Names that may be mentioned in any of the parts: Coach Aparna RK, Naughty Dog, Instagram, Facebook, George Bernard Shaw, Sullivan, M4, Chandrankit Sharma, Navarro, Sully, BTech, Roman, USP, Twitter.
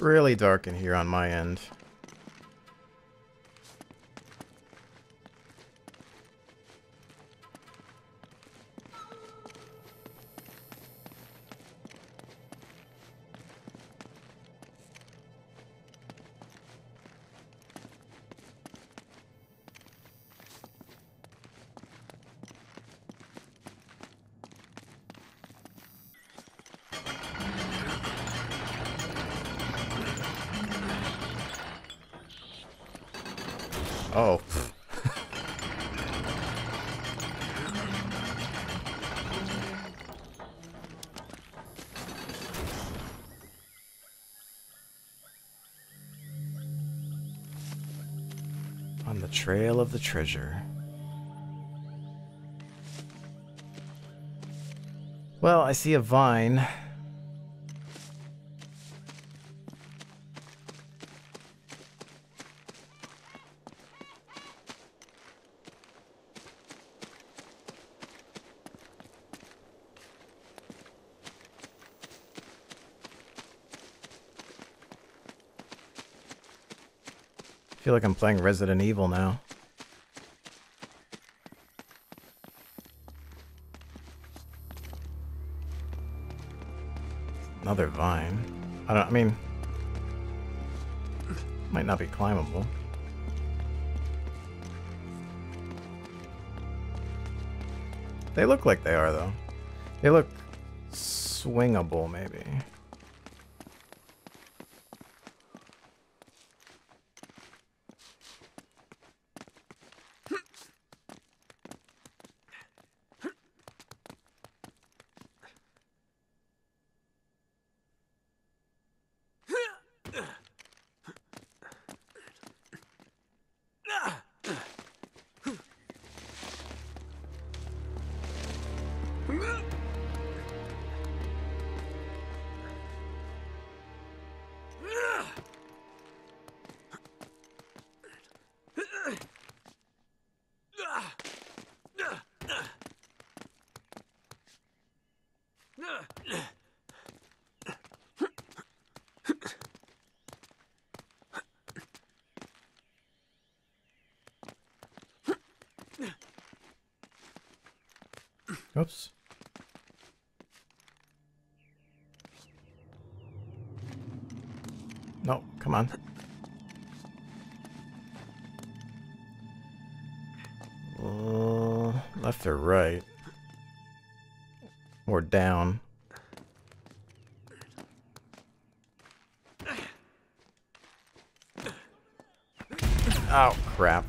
really dark in here on my end. Oh. On the trail of the treasure. Well, I see a vine. I feel like I'm playing Resident Evil now. Another vine. I mean, might not be climbable. They look like they are though. They look swingable maybe. Oops. No, come on. Left or right? Or down? Oh, crap.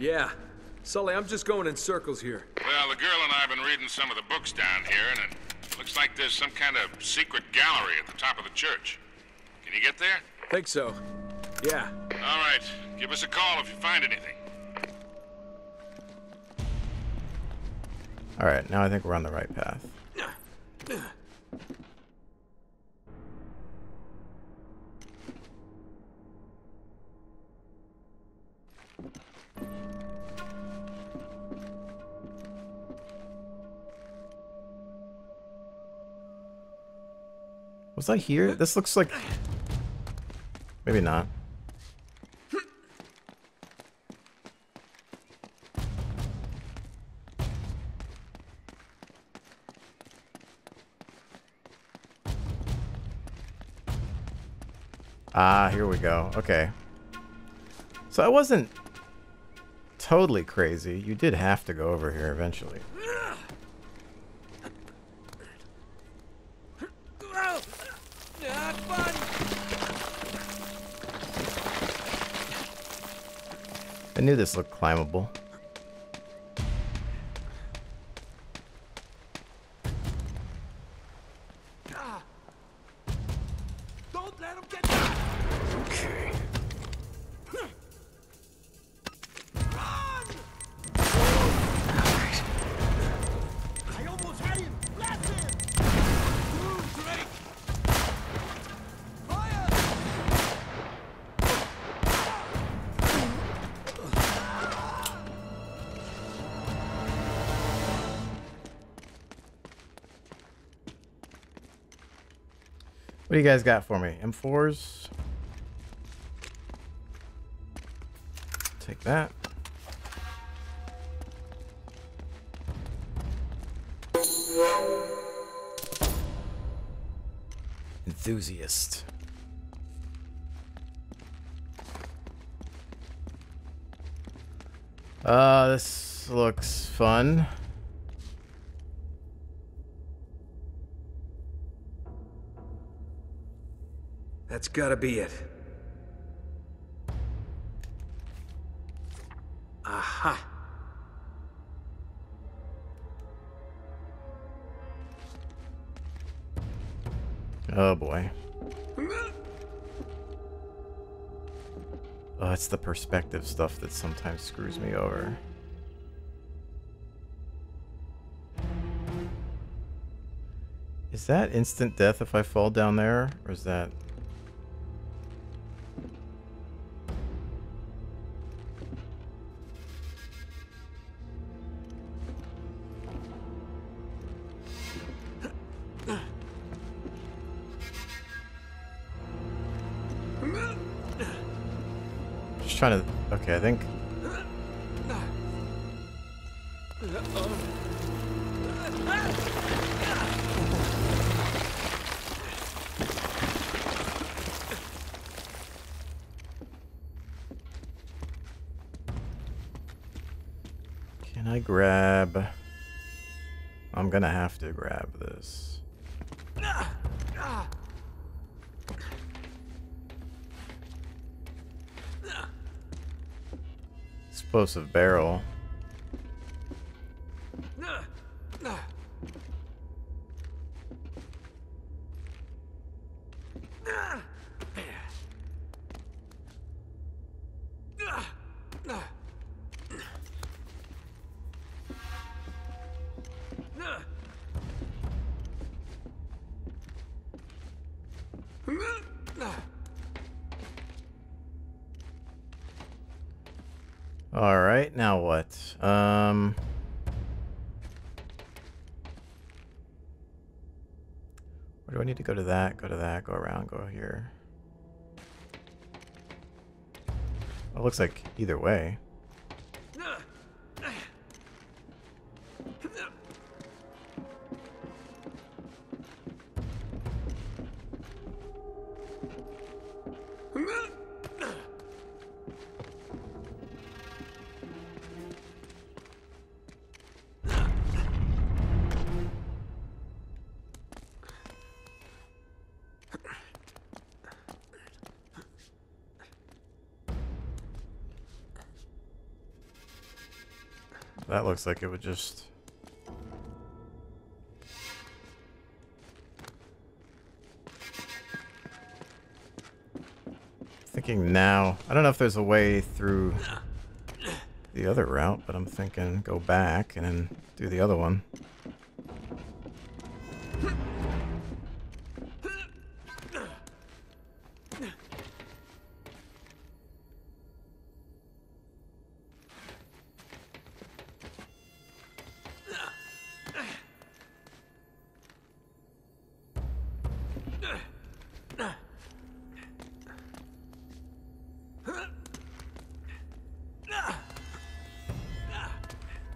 Yeah. Sully, I'm just going in circles here. Well, the girl and I have been reading some of the books down here, and it looks like there's some kind of secret gallery at the top of the church. Can you get there? Think so. Yeah. All right. Give us a call if you find anything. All right. Now I think we're on the right path. Was I here? This looks like... Maybe not. Ah, here we go. Okay. So I wasn't totally crazy. You did have to go over here eventually. I knew this looked climbable. Don't let him get down. Okay. Run! What do you guys got for me? M4s? Take that. Enthusiast. This looks fun. That's gotta be it. Aha. Oh boy. Oh, it's the perspective stuff that sometimes screws me over. Is that instant death if I fall down there? Or is that... trying to... Okay, I think... Can I grab... I'm gonna have to grab this. Explosive barrel. Where do I need to go? To that, go to that, go around, go here. Well, it looks like either way. That looks like it would just... Thinking now. I don't know if there's a way through the other route, but I'm thinking go back and then do the other one.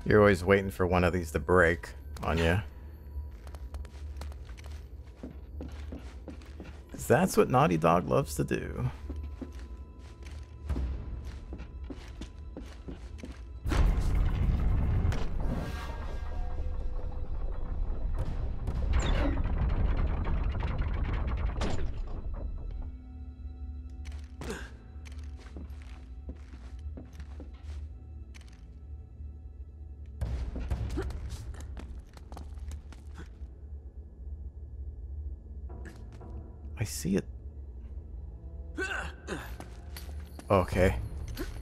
You're always waiting for one of these to break on you. Because that's what Naughty Dog loves to do. I see it. Okay. The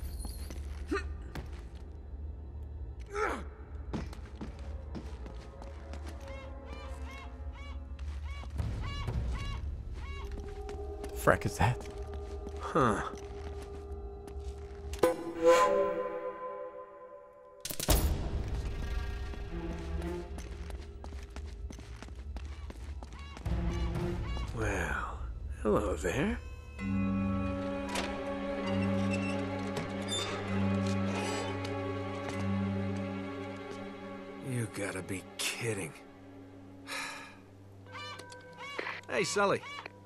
frick is that? Huh. Well. Hello there. You gotta be kidding. Hey, Sully.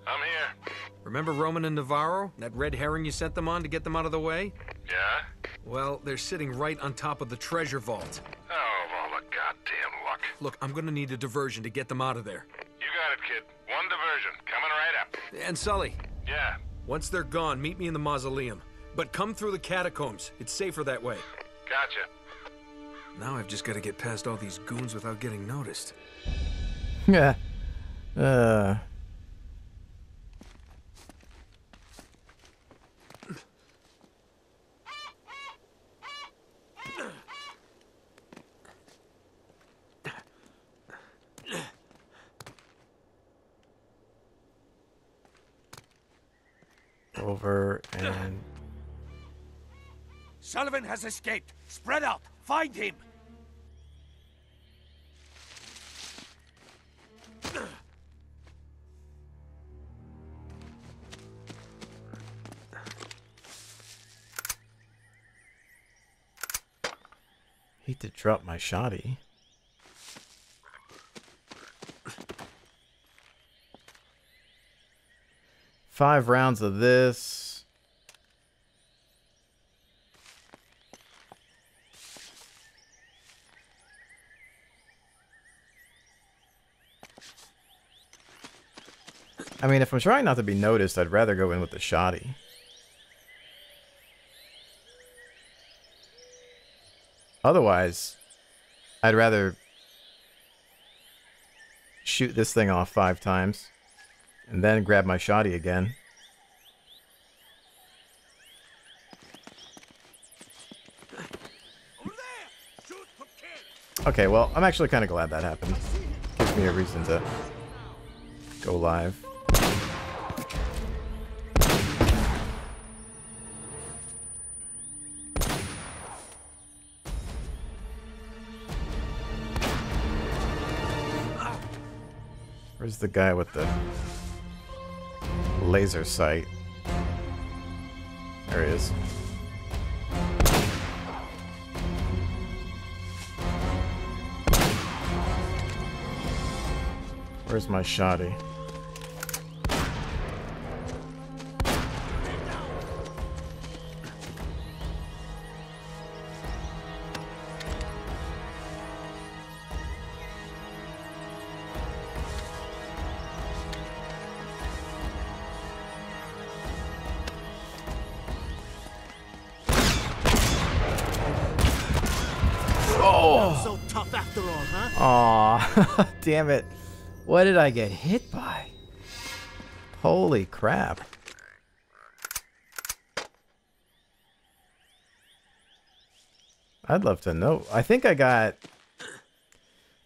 I'm here. Remember Roman and Navarro? That red herring you sent them on to get them out of the way? Yeah? Well, they're sitting right on top of the treasure vault. Oh, of all the goddamn luck. Look, I'm gonna need a diversion to get them out of there. You got it, kid. One diversion. Coming right up. And Sully. Yeah? Once they're gone, meet me in the mausoleum. But come through the catacombs. It's safer that way. Gotcha. Now I've just got to get past all these goons without getting noticed. Yeah. Over and... Sullivan has escaped. Spread out. Find him. Hate to drop my shotty. Five rounds of this. I mean, if I'm trying not to be noticed, I'd rather go in with the shotty. Otherwise, I'd rather shoot this thing off 5 times. And then grab my shotty again. Okay, well, I'm actually kind of glad that happened. Gives me a reason to go live. Where's the guy with the... laser sight. There he is. Where's my shotty? Aw, damn it. What did I get hit by? Holy crap. I'd love to know. I think I got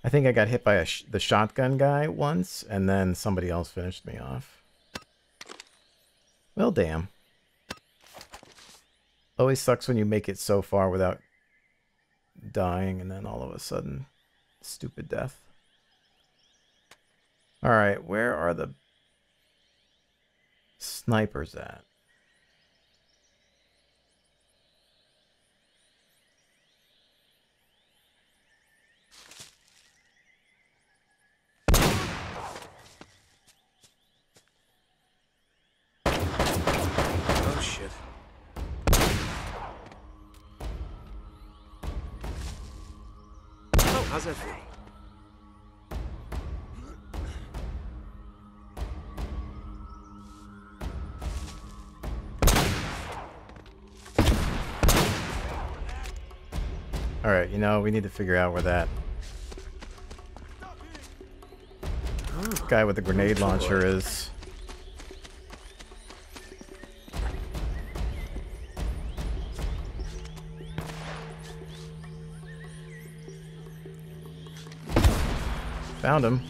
hit by the shotgun guy once, and then somebody else finished me off. Well, damn. Always sucks when you make it so far without dying, and then all of a sudden... stupid death. All right, where are the snipers at? Oh, shit. How's that feel? All right, you know, we need to figure out where that guy with the grenade launcher is. Found him.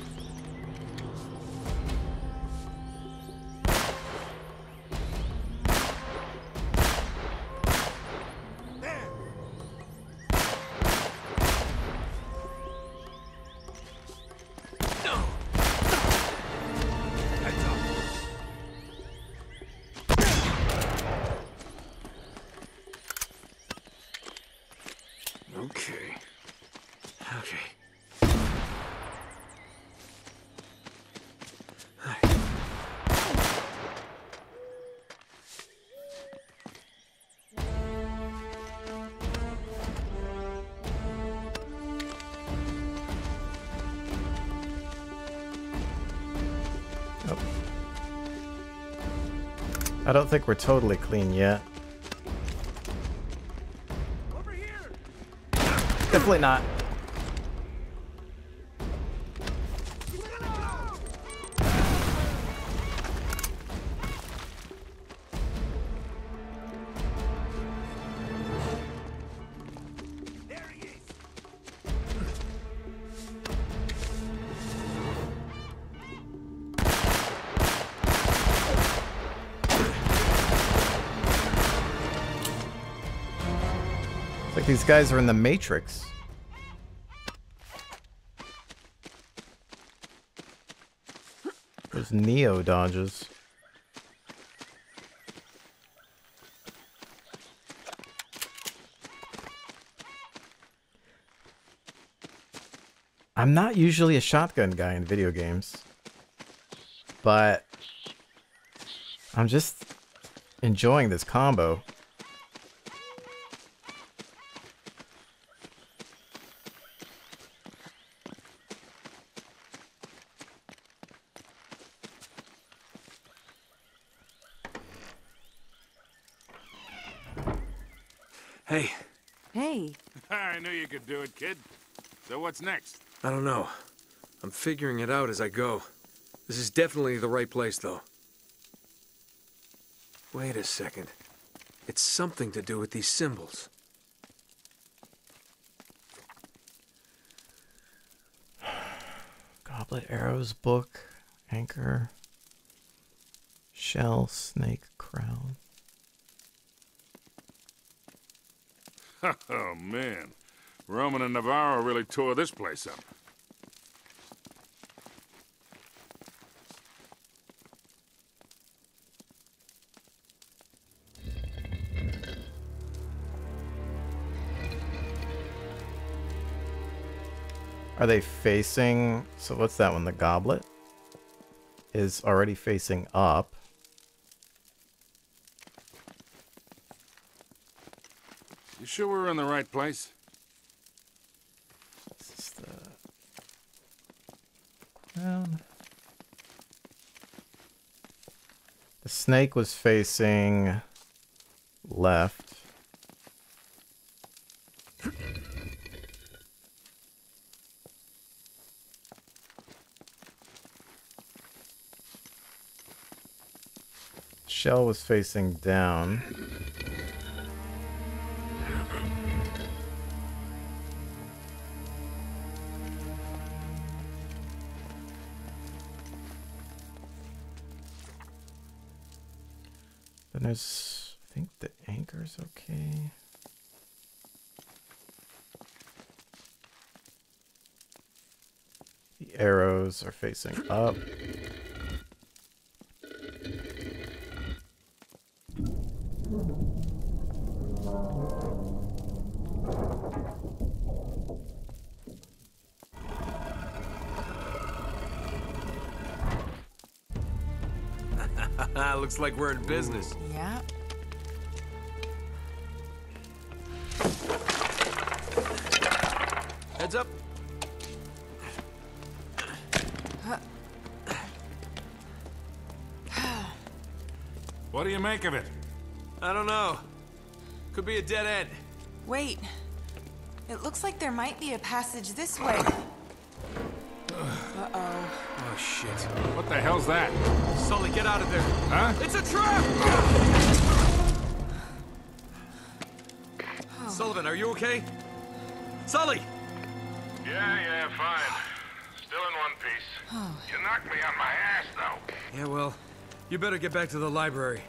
I don't think we're totally clean yet. Over here. Definitely not. These guys are in the Matrix. Those Neo dodges. I'm not usually a shotgun guy in video games, but I'm just enjoying this combo. Hey. Hey. I knew you could do it, kid. So what's next? I don't know. I'm figuring it out as I go. This is definitely the right place, though. Wait a second. It's something to do with these symbols. Goblet, arrows, book, anchor, shell, snake, crown. Oh, man. Roman and Navarro really tore this place up. Are they facing... So what's that one? The goblet is already facing up. You sure we're in the right place? This is the crown. The snake was facing left. Shell was facing down. I think the anchor's okay. The arrows are facing up. Looks like we're in business. Yeah. Heads up. What do you make of it? I don't know. Could be a dead end. Wait. It looks like there might be a passage this way. Uh-oh. Oh, shit. What the hell's that? Sully, get out of there. Huh? It's a trap! Oh. Sullivan, are you okay? Sully! Yeah, fine. Still in one piece. Oh. You knocked me on my ass, though. Yeah, well, you better get back to the library.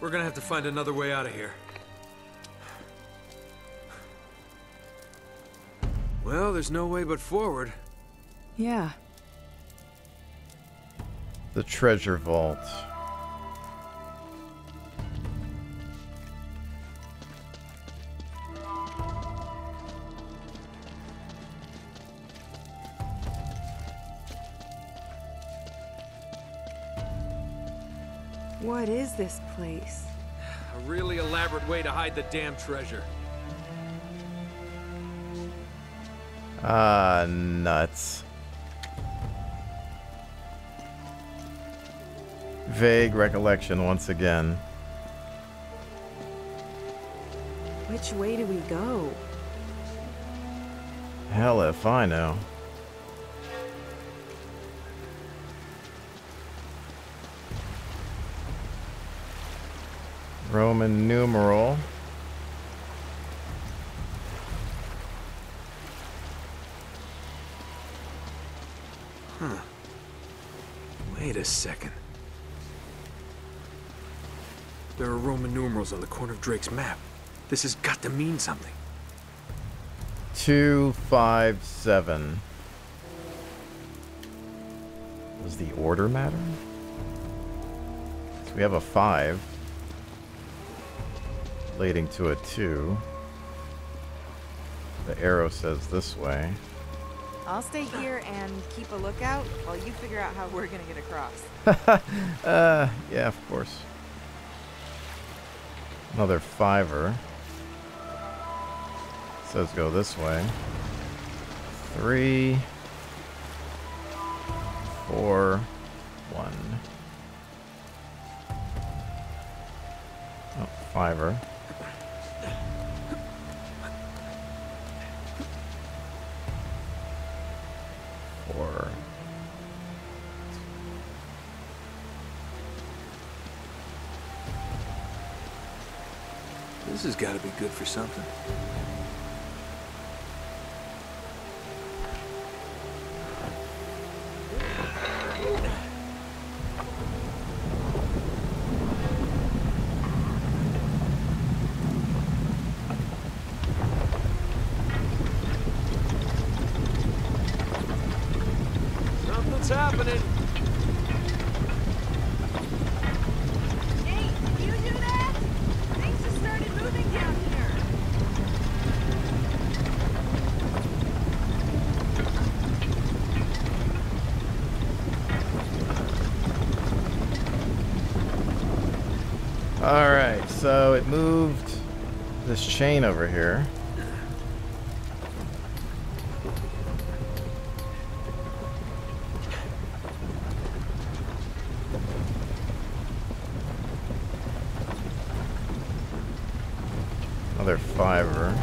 We're gonna have to find another way out of here. Well, there's no way but forward. Yeah. The treasure vault. What is this place? A really elaborate way to hide the damn treasure. Ah, nuts. vague recollection once again. Which way do we go? Hell if I know. Roman numeral. Huh. Wait a second. There are Roman numerals on the corner of Drake's map. This has got to mean something. 2, 5, 7. Does the order matter? So we have a 5. Leading to a 2. The arrow says this way. I'll stay here and keep a lookout while you figure out how we're gonna get across. Yeah, of course. Another 5er. Says go this way. 3, 4, 1. Oh, 5er. This has got to be good for something. Something's happening. Alright, so it moved this chain over here. Another 5er.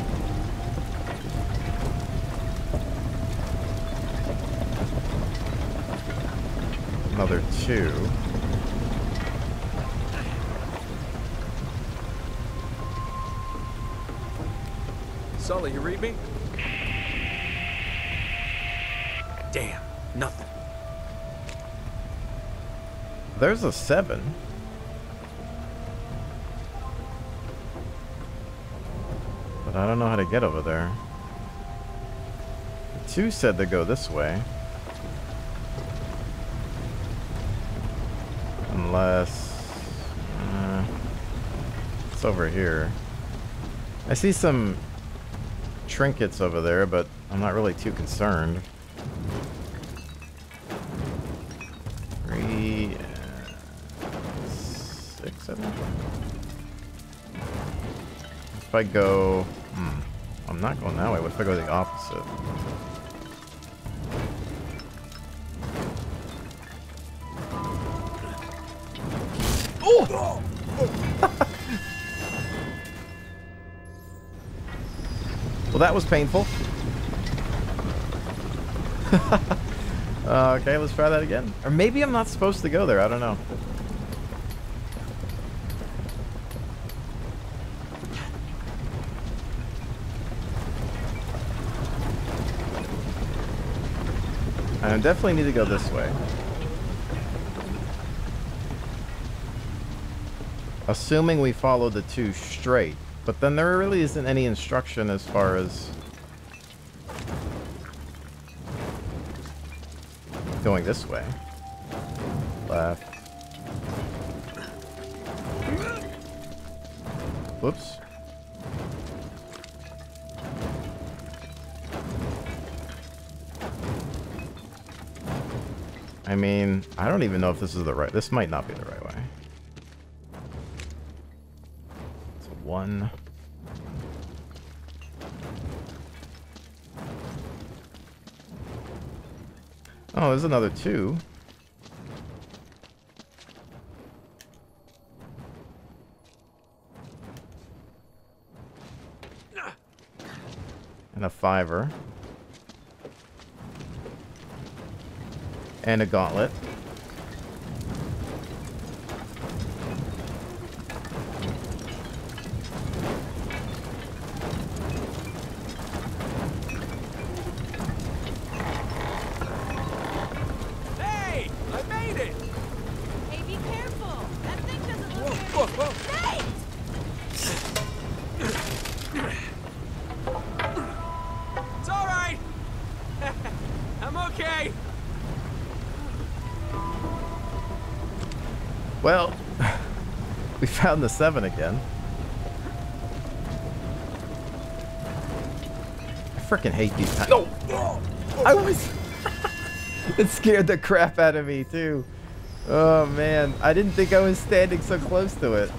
Another 2. Sully, you read me? Damn, nothing. There's a 7. But I don't know how to get over there. The 2 said to go this way. Unless... it's over here. I see some trinkets over there, but I'm not really too concerned. 3, 6, 7. If I go, I'm not going that way. What if I go the opposite? Oh! Well, that was painful. Okay, let's try that again. Or maybe I'm not supposed to go there. I don't know. I definitely need to go this way. Assuming we follow the 2 straight. But then there really isn't any instruction as far as going this way. Left. Whoops. I mean, I don't even know if this is the right... This might not be the right way. It's a 1. Oh, there's another 2. and a fiver. And a gauntlet. Well, we found the 7 again. I freaking hate these times. No. I was... It scared the crap out of me, too. Oh, man. I didn't think I was standing so close to it.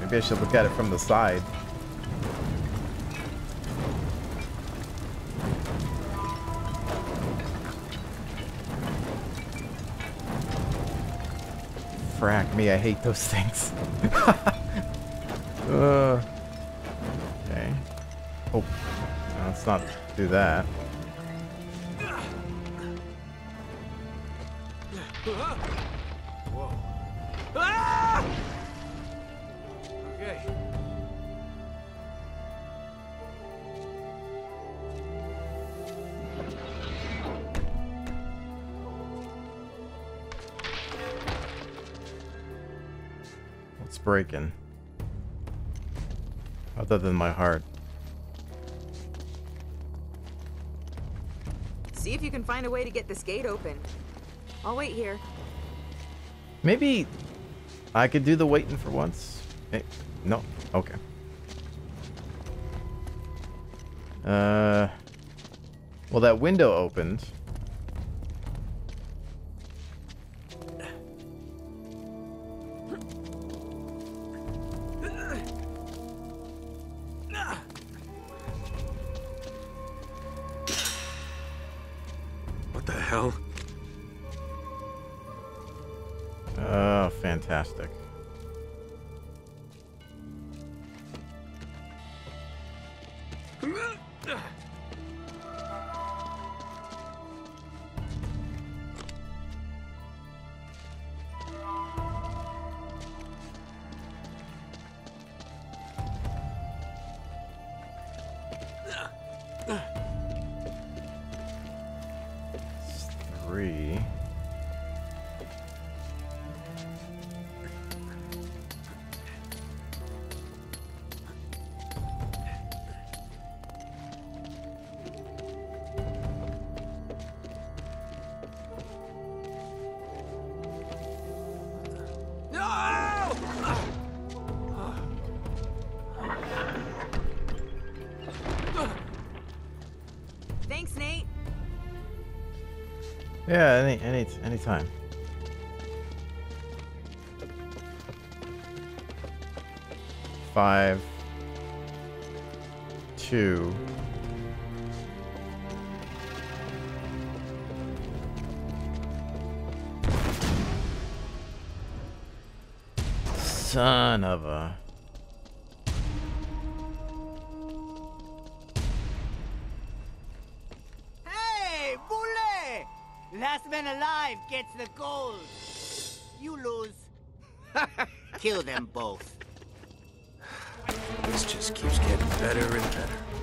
Maybe I should look at it from the side. Frack me, I hate those things. Okay. Oh, no, let's not do that. Breaking other than my heart. See if you can find a way to get this gate open. I'll wait here. Maybe I could do the waiting for once. Hey, no, okay. Well, that window opened. Fantastic. Yeah, any time. Five, two, son of a. Last man alive gets the gold. You lose. Kill them both. This just keeps getting better and better.